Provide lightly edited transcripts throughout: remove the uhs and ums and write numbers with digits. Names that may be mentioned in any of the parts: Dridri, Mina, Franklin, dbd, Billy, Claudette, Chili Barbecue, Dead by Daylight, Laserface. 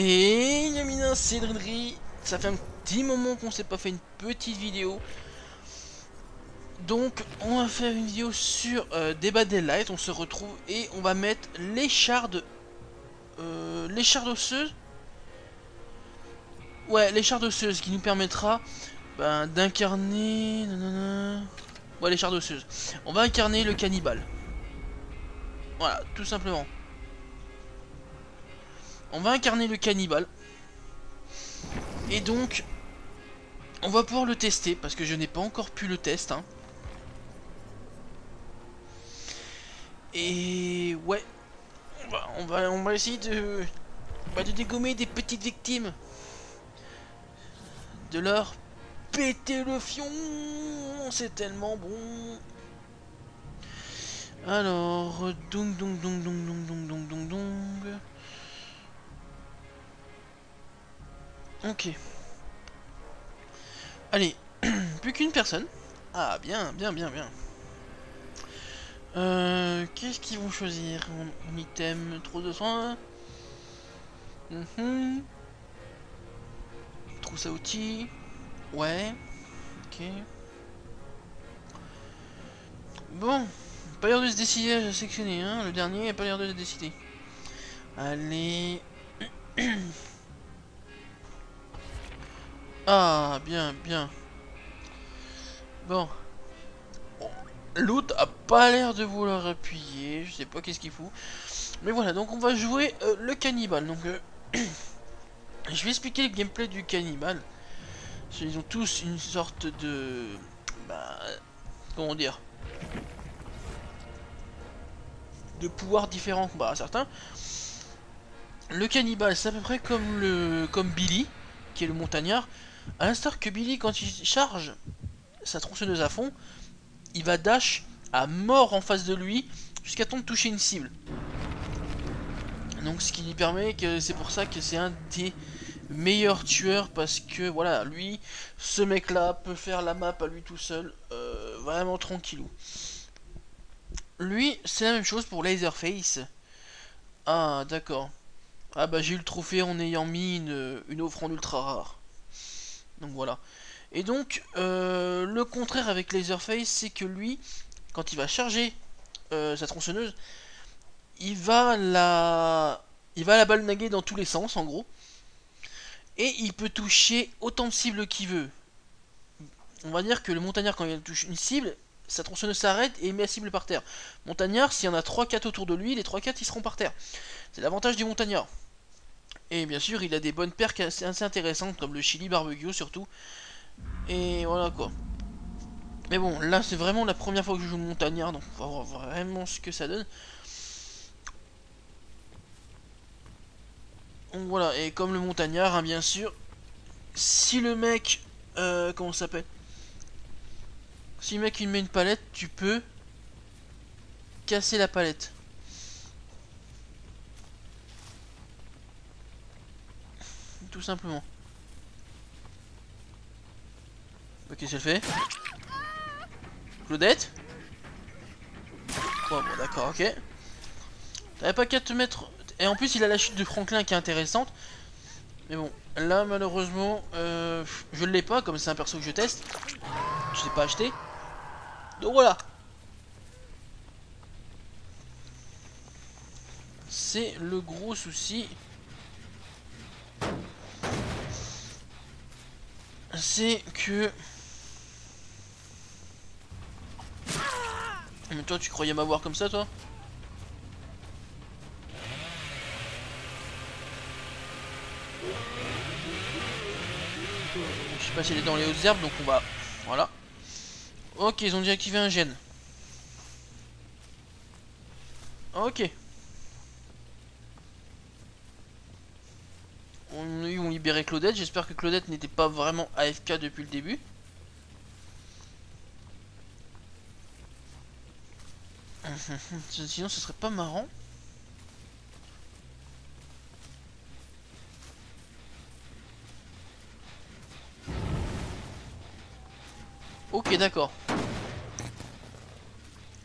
Et Yamina, c'est Dridri. Ça fait un petit moment qu'on s'est pas fait une petite vidéo. Donc on va faire une vidéo sur Dead by Daylight. On se retrouve et on va mettre les shards. Les shards osseuses. Ouais, les shards osseuses qui nous permettra d'incarner. Ouais, les shards osseuses. On va incarner le cannibale. Voilà, tout simplement. On va incarner le cannibale. Et donc, on va pouvoir le tester. Parce que je n'ai pas encore pu le tester. Hein. Et ouais. On va essayer de dégommer des petites victimes. De leur péter le fion. C'est tellement bon. Alors, donc. Ok. Allez, plus qu'une personne. Ah, bien. Qu'est-ce qu'ils vont choisir en item? Trousse de soins. Trousse à outils. Ouais. Ok. Bon. Pas l'air de se décider à sectionner, hein. Le dernier n'a pas l'air de se décider. Allez. Ah, bien. Bon. L'autre a pas l'air de vouloir appuyer. Je sais pas qu'est-ce qu'il fout. Mais voilà, donc on va jouer le cannibale. Donc, je vais expliquer le gameplay du cannibale. Ils ont tous une sorte de... comment dire, de pouvoirs différents. Bah, certains. Le cannibale, c'est à peu près comme Billy, qui est le montagnard. À l'instar que Billy, quand il charge sa tronçonneuse à fond, il va dash à mort en face de lui jusqu'à temps de toucher une cible. Donc ce qui lui permet que c'est pour ça que c'est un des meilleurs tueurs, parce que voilà, lui, ce mec là peut faire la map à lui tout seul, vraiment tranquillou. Lui, c'est la même chose pour Laserface. Ah d'accord. Ah bah j'ai eu le trophée en ayant mis une offrande ultra rare. Donc voilà. Et donc le contraire avec Laserface, c'est que lui, quand il va charger sa tronçonneuse, il va la balnaguer dans tous les sens en gros. Et il peut toucher autant de cibles qu'il veut. On va dire que le montagnard, quand il touche une cible, sa tronçonneuse s'arrête et il met la cible par terre. Montagnard, s'il y en a 3-4 autour de lui, les 3-4 ils seront par terre. C'est l'avantage du montagnard. Et bien sûr, il a des bonnes perques assez intéressantes, comme le Chili Barbecue surtout. Et voilà quoi. Mais bon, là c'est vraiment la première fois que je joue montagnard, donc on va voir vraiment ce que ça donne. Donc voilà, et comme le montagnard, hein, bien sûr, si le mec... comment ça s'appelle? Si le mec il met une palette, tu peux casser la palette. Tout simplement. Ok, qu'est-ce qu'elle fait, Claudette? Oh, bon d'accord, ok. T'avais pas qu'à te mettre... Et en plus il a la chute de Franklin qui est intéressante. Mais bon, là malheureusement je l'ai pas, comme c'est un perso que je teste. Je l'ai pas acheté. Donc voilà. C'est le gros souci. C'est que... Mais toi, tu croyais m'avoir comme ça, toi? Je sais pas si elle est dans les hautes herbes, donc on va... Voilà. Ok, ils ont déjà activé un gène. Ok. Ils ont libéré Claudette. J'espère que Claudette n'était pas vraiment AFK depuis le début. Sinon, ce serait pas marrant. Ok, d'accord.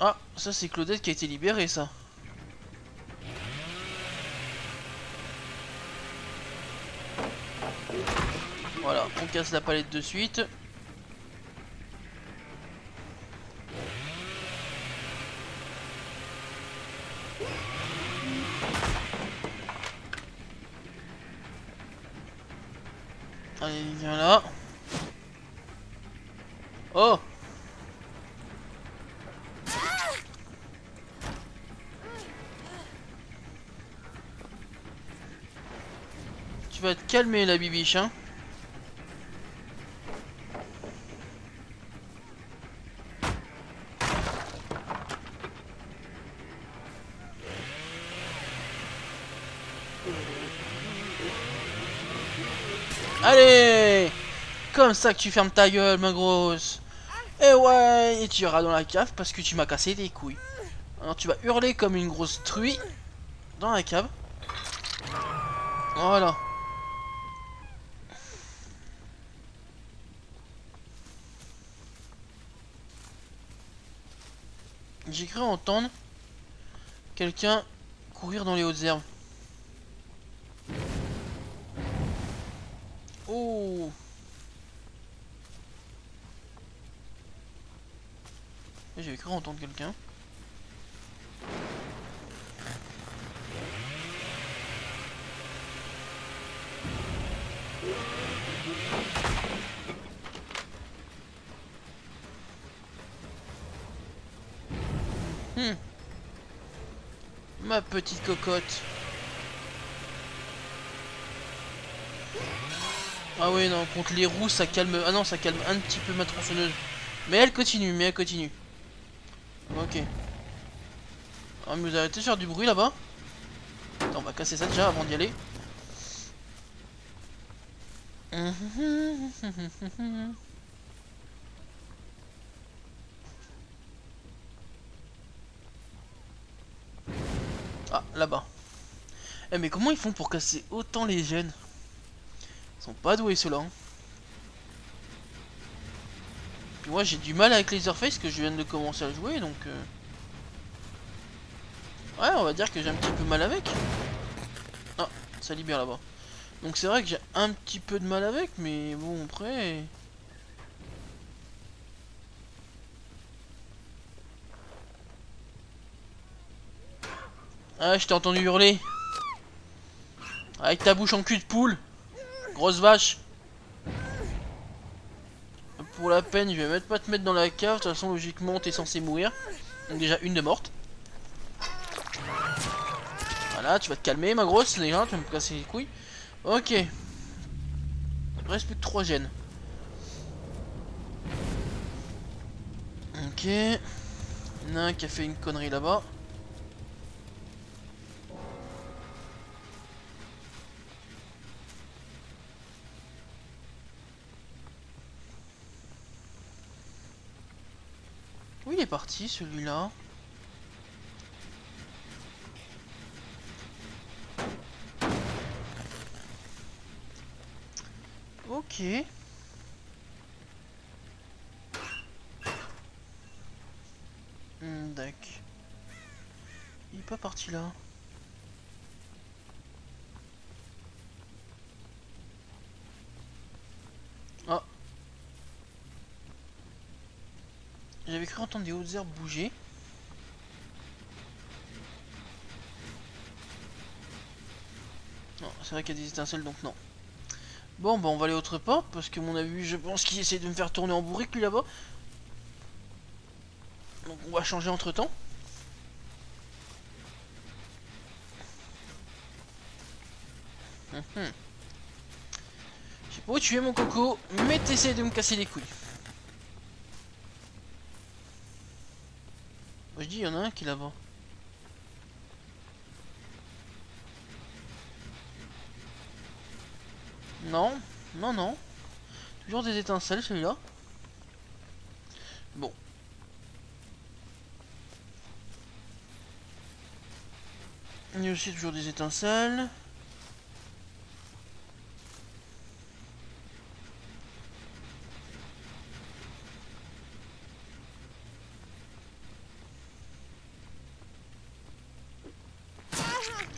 Ah, ça c'est Claudette qui a été libérée, ça. Voilà, on casse la palette de suite. Allez, viens là. Oh! Tu vas te calmer la bibiche, hein? Allez! Comme ça que tu fermes ta gueule, ma grosse! Et ouais! Et tu iras dans la cave parce que tu m'as cassé les couilles. Alors tu vas hurler comme une grosse truie dans la cave. Voilà. J'ai cru entendre quelqu'un courir dans les hautes herbes. Oh. J'ai cru entendre quelqu'un. Ma petite cocotte. Ah oui non, contre les roues ça calme. Ah non, ça calme un petit peu ma tronçonneuse. Mais elle continue, Ok. Ah mais vous arrêtez de faire du bruit là-bas. Attends, on va casser ça déjà avant d'y aller. Ah là-bas. Eh mais comment ils font pour casser autant les gènes? Ils sont pas doués ceux-là. Hein. Puis moi j'ai du mal avec Laserface que je viens de commencer à jouer donc. Ouais, on va dire que j'ai un petit peu mal avec. Ah, ça libère là-bas. Donc c'est vrai que j'ai un petit peu de mal avec, mais bon après. Ah, je t'ai entendu hurler. Avec ta bouche en cul de poule. Grosse vache. Pour la peine, je vais même pas te mettre dans la cave. De toute façon, logiquement, t'es censé mourir. Donc déjà, une de morte. Voilà, tu vas te calmer, ma grosse. Les gens, tu vas me casser les couilles. Ok. Il reste plus que 3 gènes. Ok. Il y en a un qui a fait une connerie là-bas. Où il est parti celui-là? Ok. D'accord. Il est pas parti là. J'avais cru entendre des hautes herbes bouger. Non, c'est vrai qu'il y a des étincelles donc non. Bon, bah on va aller à l'autre porte parce que mon avis, je pense qu'il essaie de me faire tourner en bourrique lui là-bas. Donc on va changer entre temps. Je sais pas où tu es, mon coco, mais t'essayes de me casser les couilles. Je dis, il y en a un qui est là-bas. Non, non, non. Toujours des étincelles, celui-là. Bon. Il y a aussi toujours des étincelles.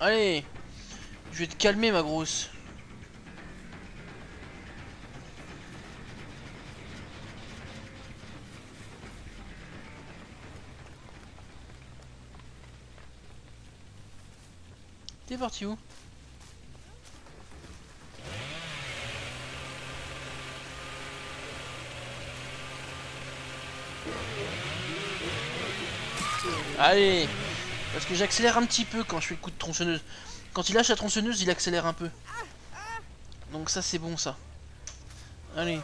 Allez, je vais te calmer ma grosse. T'es parti où? Allez! Parce que j'accélère un petit peu quand je fais le coup de tronçonneuse. Quand il lâche la tronçonneuse, il accélère un peu. Donc ça c'est bon ça. Allez.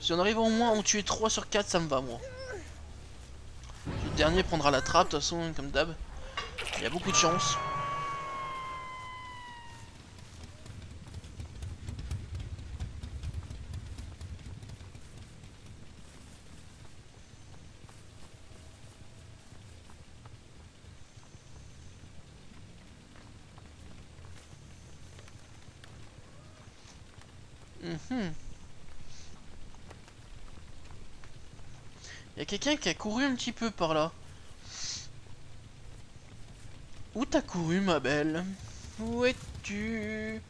Si on arrive au moins à en tuer 3 sur 4, ça me va moi. Le dernier prendra la trappe de toute façon, comme d'hab. Il y a beaucoup de chance. Il y a quelqu'un qui a couru un petit peu par là. Où t'as couru, ma belle? Où es-tu?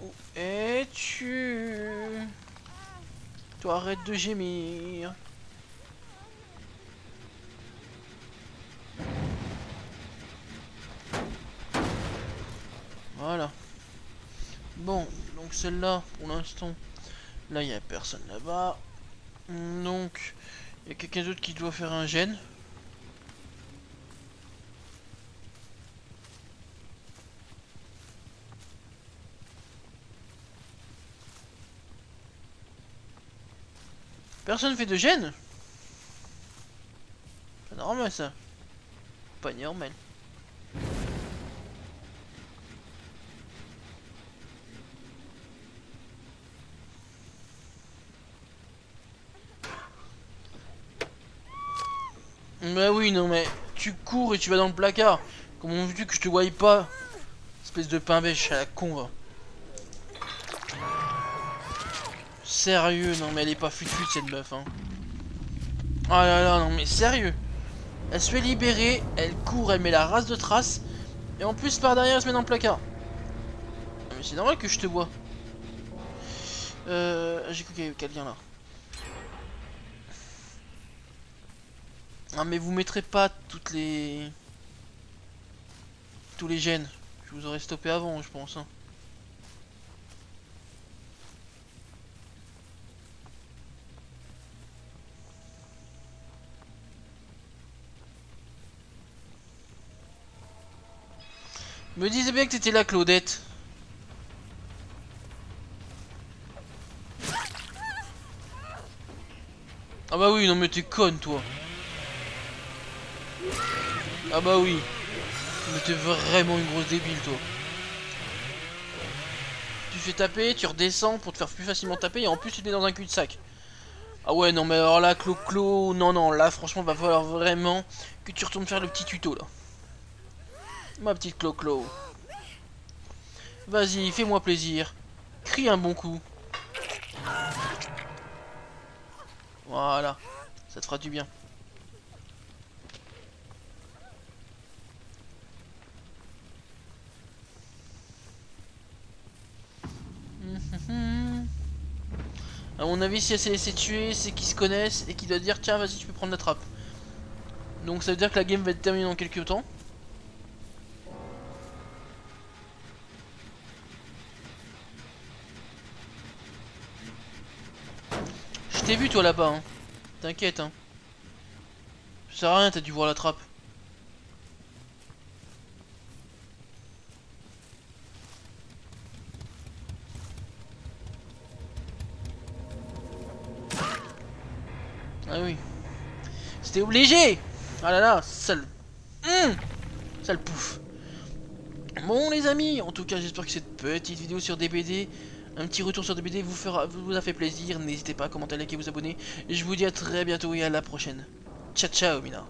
Où es-tu? Toi, arrête de gémir. Voilà. Bon, donc celle-là, pour l'instant... Là, il n'y a personne là-bas. Donc... Il y a quelqu'un d'autre qui doit faire un gène. Personne fait de gène? Pas normal ça. Pas normal. Bah oui, non mais tu cours et tu vas dans le placard. Comment veux-tu que je te voie pas? Espèce de pain bêche à la con va. Sérieux, non mais elle est pas futue cette meuf hein. Oh là là, non mais sérieux. Elle se fait libérer, elle court, elle met la race de trace. Et en plus par derrière elle se met dans le placard. Non mais c'est normal que je te vois. J'ai cru qu'il y avait quelqu'un là. Ah mais vous mettrez pas toutes les... Tous les gènes. Je vous aurais stoppé avant je pense hein. Me disais bien que t'étais là Claudette. Ah bah oui non mais t'es conne toi. Ah bah oui. Mais t'es vraiment une grosse débile toi. Tu fais taper, tu redescends pour te faire plus facilement taper. Et en plus tu es dans un cul-de-sac. Ah ouais non mais alors là Clo-Clo. Non non là franchement va falloir vraiment que tu retournes faire le petit tuto là. Ma petite Clo-Clo. Vas-y fais-moi plaisir. Crie un bon coup. Voilà. Ça te fera du bien. A mon avis si elle s'est laissée tuer c'est qu'ils se connaissent et qu'ils doivent dire tiens vas-y tu peux prendre la trappe. Donc ça veut dire que la game va être terminée dans quelques temps. Je t'ai vu toi là-bas hein. T'inquiète hein. Ça sert à rien t'as dû voir la trappe. Ah oui. C'était obligé. Ah là là, sale. Sale pouf. Bon les amis, en tout cas j'espère que cette petite vidéo sur DBD, un petit retour sur DBD vous a fait plaisir. N'hésitez pas à commenter, liker, vous abonner. Je vous dis à très bientôt et à la prochaine. Ciao ciao Mina.